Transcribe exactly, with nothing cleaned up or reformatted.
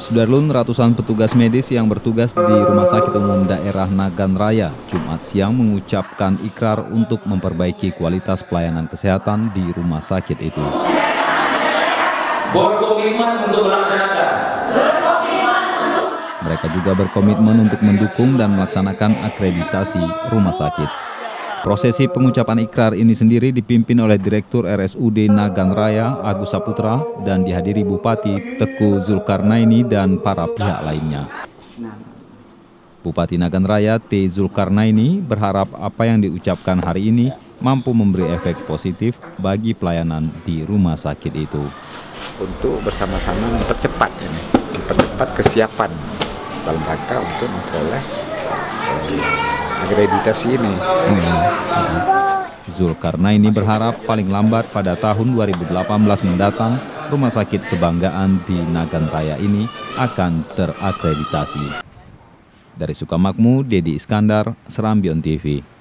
Sudarlun, ratusan petugas medis yang bertugas di Rumah Sakit Umum Daerah Nagan Raya Jumat siang mengucapkan ikrar untuk memperbaiki kualitas pelayanan kesehatan di rumah sakit itu. Berkomitmen untuk melaksanakan. Berkomitmen untuk... Mereka juga berkomitmen untuk mendukung dan melaksanakan akreditasi rumah sakit. Prosesi pengucapan ikrar ini sendiri dipimpin oleh Direktur R S U D Nagan Raya Agus Saputra dan dihadiri Bupati Teuku Zulkarnaini dan para pihak lainnya. Bupati Nagan Raya T. Zulkarnaini berharap apa yang diucapkan hari ini mampu memberi efek positif bagi pelayanan di rumah sakit itu. Untuk bersama-sama mempercepat, ini, mempercepat kesiapan dalam rangka untuk memperoleh akreditasi ini. Hmm. Zulkarnaini berharap paling lambat pada tahun dua ribu delapan belas mendatang, rumah sakit kebanggaan di Nagan Raya ini akan terakreditasi. Dari Suka Makmue, Deddy Iskandar, Serambi T V.